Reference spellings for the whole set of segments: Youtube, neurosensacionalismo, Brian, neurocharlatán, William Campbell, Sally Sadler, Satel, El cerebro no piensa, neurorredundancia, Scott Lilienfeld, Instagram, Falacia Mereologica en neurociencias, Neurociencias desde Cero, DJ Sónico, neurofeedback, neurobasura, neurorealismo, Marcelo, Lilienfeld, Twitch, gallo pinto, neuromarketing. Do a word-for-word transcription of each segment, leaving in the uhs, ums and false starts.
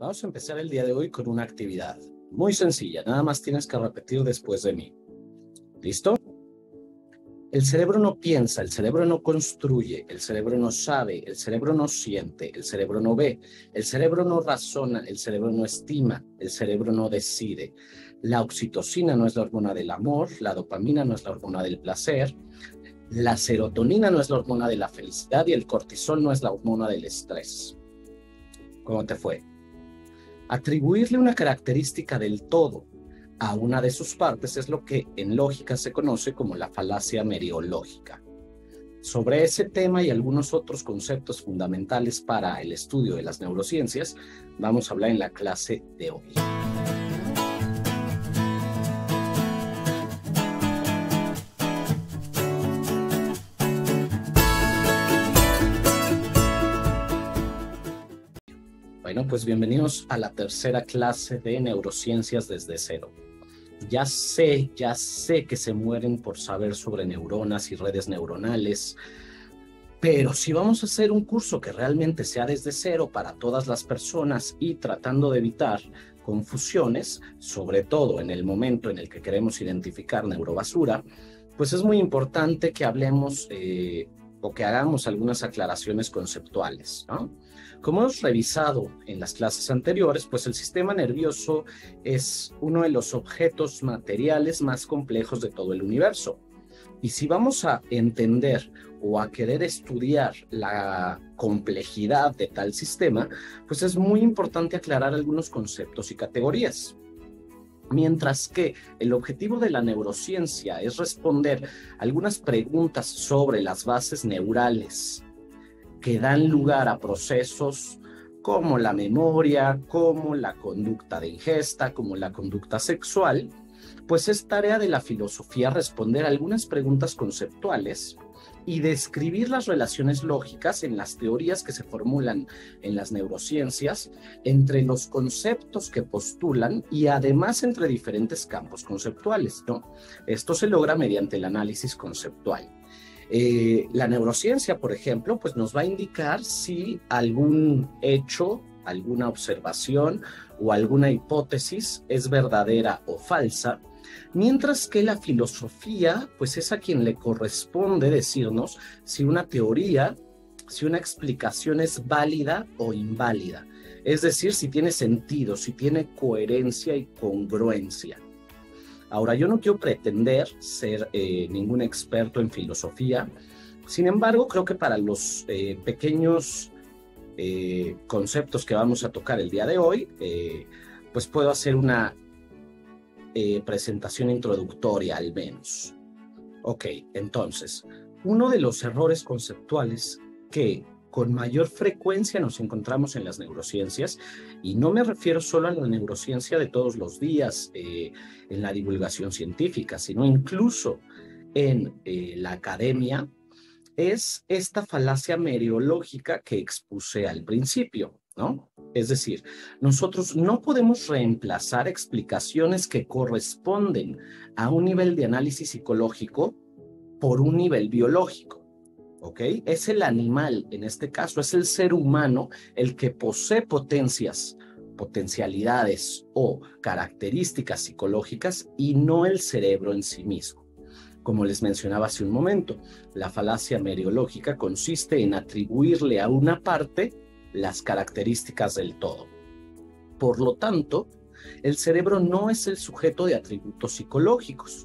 Vamos a empezar el día de hoy con una actividad muy sencilla, nada más tienes que repetir después de mí. ¿Listo? El cerebro no piensa, el cerebro no construye, el cerebro no sabe, el cerebro no siente, el cerebro no ve, el cerebro no razona, el cerebro no estima, el cerebro no decide. La oxitocina no es la hormona del amor, la dopamina no es la hormona del placer, la serotonina no es la hormona de la felicidad y el cortisol no es la hormona del estrés. ¿Cómo te fue? Atribuirle una característica del todo a una de sus partes es lo que en lógica se conoce como la falacia meriológica. Sobre ese tema y algunos otros conceptos fundamentales para el estudio de las neurociencias, vamos a hablar en la clase de hoy. Bueno, pues bienvenidos a la tercera clase de neurociencias desde cero. Ya sé, ya sé que se mueren por saber sobre neuronas y redes neuronales, pero si vamos a hacer un curso que realmente sea desde cero para todas las personas y tratando de evitar confusiones, sobre todo en el momento en el que queremos identificar neurobasura, pues es muy importante que hablemos eh, o que hagamos algunas aclaraciones conceptuales, ¿no? Como hemos revisado en las clases anteriores, pues el sistema nervioso es uno de los objetos materiales más complejos de todo el universo. Y si vamos a entender o a querer estudiar la complejidad de tal sistema, pues es muy importante aclarar algunos conceptos y categorías. Mientras que el objetivo de la neurociencia es responder algunas preguntas sobre las bases neurales que dan lugar a procesos como la memoria, como la conducta de ingesta, como la conducta sexual, pues es tarea de la filosofía responder algunas preguntas conceptuales y describir las relaciones lógicas en las teorías que se formulan en las neurociencias, entre los conceptos que postulan y además entre diferentes campos conceptuales, ¿no? Esto se logra mediante el análisis conceptual. Eh, la neurociencia, por ejemplo, pues nos va a indicar si algún hecho, alguna observación o alguna hipótesis es verdadera o falsa, mientras que la filosofía, pues es a quien le corresponde decirnos si una teoría, si una explicación es válida o inválida, es decir, si tiene sentido, si tiene coherencia y congruencia. Ahora, yo no quiero pretender ser eh, ningún experto en filosofía, sin embargo, creo que para los eh, pequeños eh, conceptos que vamos a tocar el día de hoy, eh, pues puedo hacer una eh, presentación introductoria al menos. Ok, entonces, uno de los errores conceptuales que con mayor frecuencia nos encontramos en las neurociencias, y no me refiero solo a la neurociencia de todos los días eh, en la divulgación científica, sino incluso en eh, la academia, es esta falacia meriológica que expuse al principio, ¿no? Es decir, nosotros no podemos reemplazar explicaciones que corresponden a un nivel de análisis psicológico por un nivel biológico. ¿Okay? Es el animal, en este caso, es el ser humano el que posee potencias, potencialidades o características psicológicas y no el cerebro en sí mismo. Como les mencionaba hace un momento, la falacia meriológica consiste en atribuirle a una parte las características del todo. Por lo tanto, el cerebro no es el sujeto de atributos psicológicos.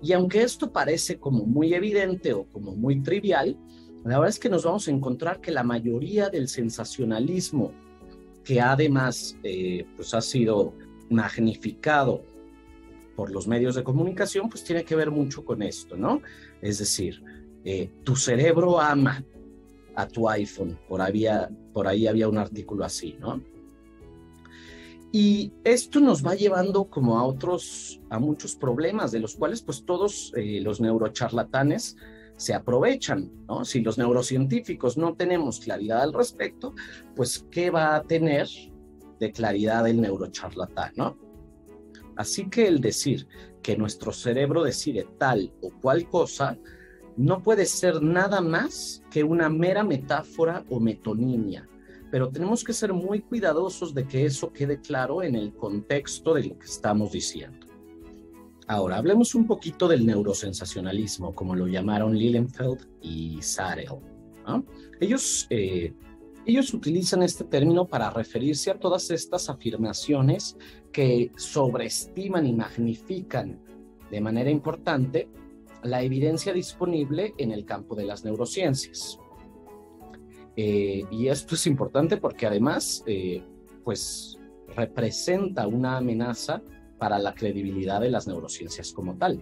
Y aunque esto parece como muy evidente o como muy trivial, la verdad es que nos vamos a encontrar que la mayoría del sensacionalismo, que además eh, pues ha sido magnificado por los medios de comunicación, pues tiene que ver mucho con esto, ¿no? Es decir, eh, tu cerebro ama a tu iPhone, por, había, por ahí había un artículo así, ¿no? Y esto nos va llevando como a otros, a muchos problemas de los cuales pues todos eh, los neurocharlatanes se aprovechan, ¿no? Si los neurocientíficos no tenemos claridad al respecto, pues ¿qué va a tener de claridad el neurocharlatán, ¿no? Así que el decir que nuestro cerebro decide tal o cual cosa no puede ser nada más que una mera metáfora o metonimia, pero tenemos que ser muy cuidadosos de que eso quede claro en el contexto de lo que estamos diciendo. Ahora, hablemos un poquito del neurosensacionalismo, como lo llamaron Lilienfeld y Satel, ¿no? Ellos, eh, ellos utilizan este término para referirse a todas estas afirmaciones que sobreestiman y magnifican de manera importante la evidencia disponible en el campo de las neurociencias. Eh, y esto es importante porque además eh, pues representa una amenaza para la credibilidad de las neurociencias como tal.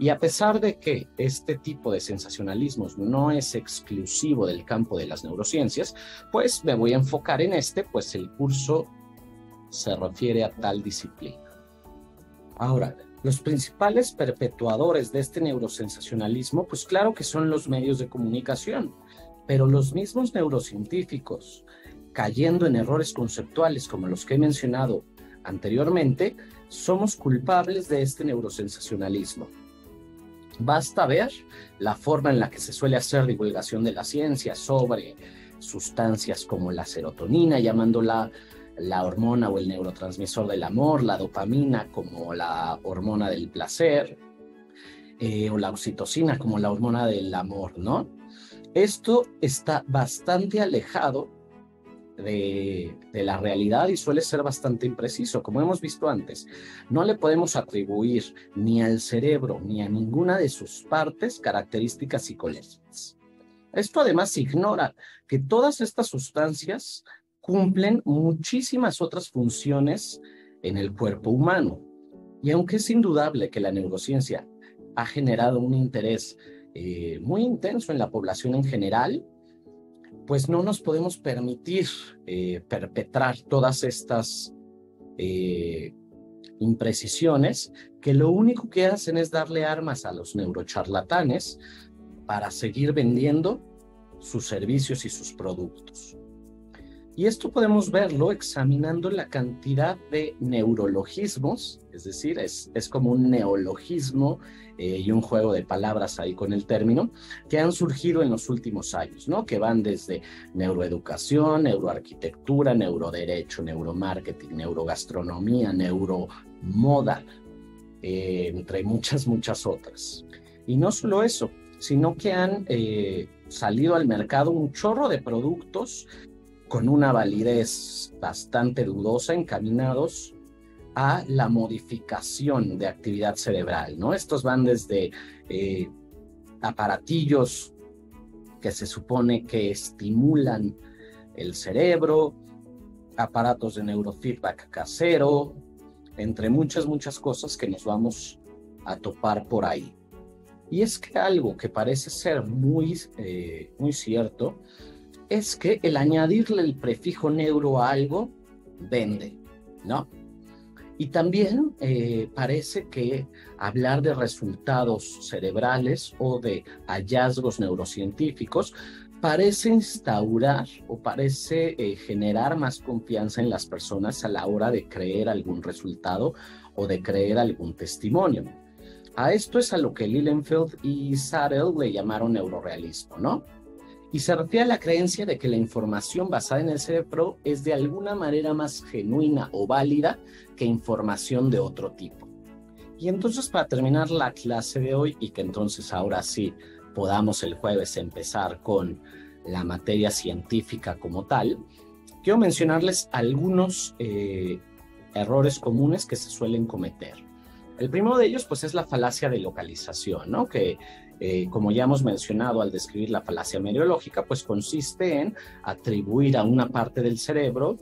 Y a pesar de que este tipo de sensacionalismos no es exclusivo del campo de las neurociencias, pues me voy a enfocar en este, pues el curso se refiere a tal disciplina. Ahora, los principales perpetuadores de este neurosensacionalismo, pues claro que son los medios de comunicación, pero los mismos neurocientíficos, cayendo en errores conceptuales como los que he mencionado anteriormente, somos culpables de este neurosensacionalismo. Basta ver la forma en la que se suele hacer divulgación de la ciencia sobre sustancias como la serotonina, llamándola la hormona o el neurotransmisor del amor, la dopamina como la hormona del placer, eh, o la oxitocina como la hormona del amor, ¿no? Esto está bastante alejado de, de la realidad y suele ser bastante impreciso, como hemos visto antes. No le podemos atribuir ni al cerebro ni a ninguna de sus partes características psicológicas. Esto además ignora que todas estas sustancias cumplen muchísimas otras funciones en el cuerpo humano. Y aunque es indudable que la neurociencia ha generado un interés Eh, muy intenso en la población en general, pues no nos podemos permitir eh, perpetrar todas estas eh, imprecisiones que lo único que hacen es darle armas a los neurocharlatanes para seguir vendiendo sus servicios y sus productos. Y esto podemos verlo examinando la cantidad de neurologismos, es decir, es, es como un neologismo eh, y un juego de palabras ahí con el término, que han surgido en los últimos años, ¿no? Que van desde neuroeducación, neuroarquitectura, neuroderecho, neuromarketing, neurogastronomía, neuromoda, eh, entre muchas, muchas otras. Y no solo eso, sino que han eh, salido al mercado un chorro de productos con una validez bastante dudosa, encaminados a la modificación de actividad cerebral, ¿no? Estos van desde eh, aparatillos que se supone que estimulan el cerebro, aparatos de neurofeedback casero, entre muchas, muchas cosas que nos vamos a topar por ahí. Y es que algo que parece ser muy, eh, muy cierto es que el añadirle el prefijo neuro a algo vende, ¿no? Y también eh, parece que hablar de resultados cerebrales o de hallazgos neurocientíficos parece instaurar o parece eh, generar más confianza en las personas a la hora de creer algún resultado o de creer algún testimonio. A esto es a lo que Lilienfeld y Satel le llamaron neurorealismo, ¿no? Y se refiere a la creencia de que la información basada en el cerebro es de alguna manera más genuina o válida que información de otro tipo. Y entonces, para terminar la clase de hoy, y que entonces ahora sí podamos el jueves empezar con la materia científica como tal, quiero mencionarles algunos eh, errores comunes que se suelen cometer. El primero de ellos, pues, es la falacia de localización, ¿no? Que, eh, como ya hemos mencionado al describir la falacia mediológica, pues consiste en atribuir a una parte del cerebro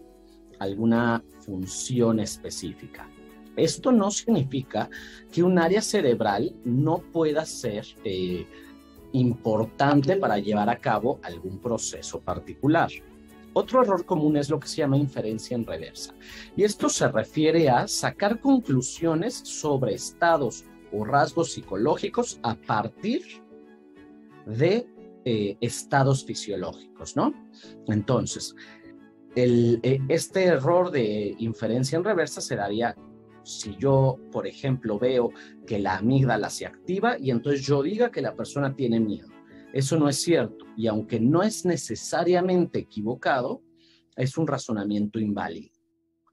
alguna función específica. Esto no significa que un área cerebral no pueda ser eh, importante para llevar a cabo algún proceso particular. Otro error común es lo que se llama inferencia en reversa, y esto se refiere a sacar conclusiones sobre estados o rasgos psicológicos a partir de eh, estados fisiológicos, ¿no? Entonces, el, eh, este error de inferencia en reversa se daría si yo, por ejemplo, veo que la amígdala se activa y entonces yo diga que la persona tiene miedo. Eso no es cierto, y aunque no es necesariamente equivocado, es un razonamiento inválido.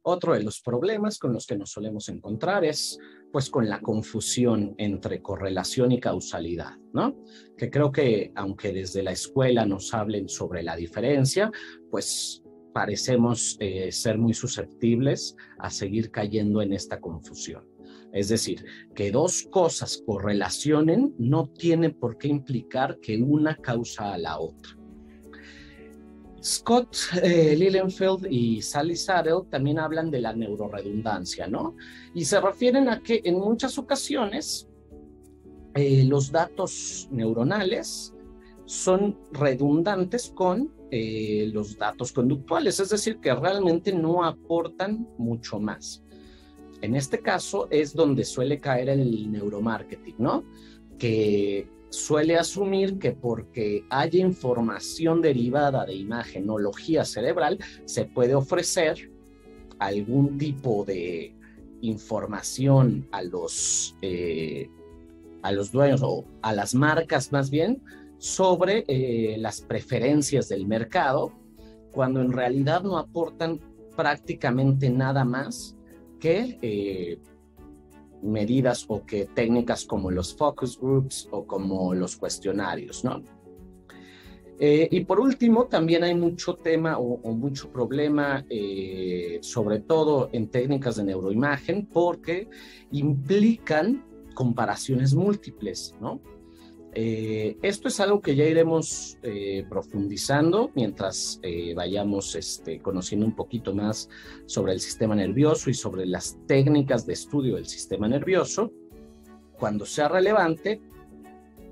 Otro de los problemas con los que nos solemos encontrar es pues con la confusión entre correlación y causalidad, ¿no? Que creo que aunque desde la escuela nos hablen sobre la diferencia, pues parecemos eh, ser muy susceptibles a seguir cayendo en esta confusión. Es decir, que dos cosas correlacionen no tiene por qué implicar que una causa a la otra. Scott eh, Lilienfeld y Sally Sadler también hablan de la neurorredundancia, ¿no? Y se refieren a que en muchas ocasiones eh, los datos neuronales son redundantes con eh, los datos conductuales, es decir, que realmente no aportan mucho más. En este caso es donde suele caer el neuromarketing, ¿no? Que suele asumir que porque haya información derivada de imagenología cerebral, se puede ofrecer algún tipo de información a los, eh, a los dueños o a las marcas más bien sobre eh, las preferencias del mercado, cuando en realidad no aportan prácticamente nada más que eh, medidas o que técnicas como los focus groups o como los cuestionarios, ¿no? Eh, y por último, también hay mucho tema o, o mucho problema, eh, sobre todo en técnicas de neuroimagen, porque implican comparaciones múltiples, ¿no? Eh, esto es algo que ya iremos eh, profundizando mientras eh, vayamos este, conociendo un poquito más sobre el sistema nervioso y sobre las técnicas de estudio del sistema nervioso. Cuando sea relevante,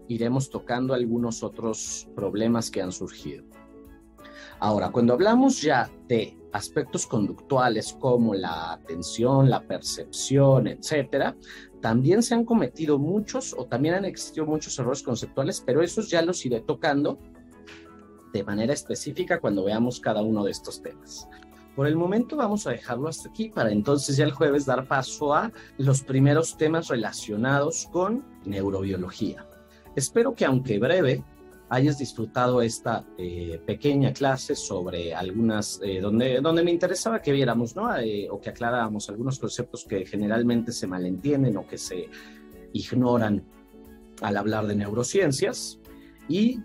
iremos tocando algunos otros problemas que han surgido. Ahora, cuando hablamos ya de aspectos conductuales como la atención, la percepción, etcétera, también se han cometido muchos o también han existido muchos errores conceptuales, pero esos ya los iré tocando de manera específica cuando veamos cada uno de estos temas. Por el momento vamos a dejarlo hasta aquí para entonces ya el jueves dar paso a los primeros temas relacionados con neurobiología. Espero que aunque breve hayas disfrutado esta eh, pequeña clase sobre algunas, eh, donde, donde me interesaba que viéramos, ¿no? Eh, o que aclaráramos algunos conceptos que generalmente se malentienden o que se ignoran al hablar de neurociencias. Y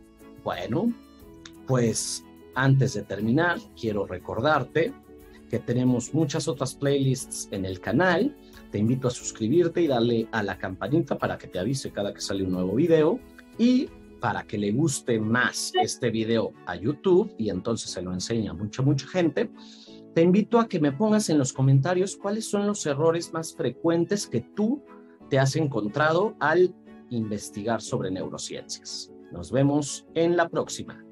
bueno, pues antes de terminar, quiero recordarte que tenemos muchas otras playlists en el canal. Te invito a suscribirte y darle a la campanita para que te avise cada que sale un nuevo video. Y para que le guste más este video a YouTube y entonces se lo enseña a mucha, mucha gente, te invito a que me pongas en los comentarios cuáles son los errores más frecuentes que tú te has encontrado al investigar sobre neurociencias. Nos vemos en la próxima.